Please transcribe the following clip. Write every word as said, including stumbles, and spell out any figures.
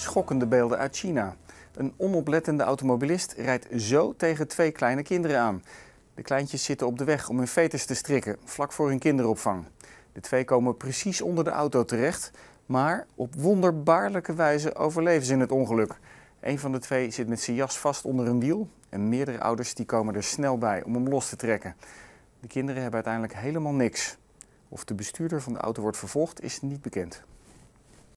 Schokkende beelden uit China. Een onoplettende automobilist rijdt zo tegen twee kleine kinderen aan. De kleintjes zitten op de weg om hun veters te strikken, vlak voor hun kinderopvang. De twee komen precies onder de auto terecht, maar op wonderbaarlijke wijze overleven ze in het ongeluk. Een van de twee zit met zijn jas vast onder een wiel en meerdere ouders die komen er snel bij om hem los te trekken. De kinderen hebben uiteindelijk helemaal niks. Of de bestuurder van de auto wordt vervolgd, is niet bekend.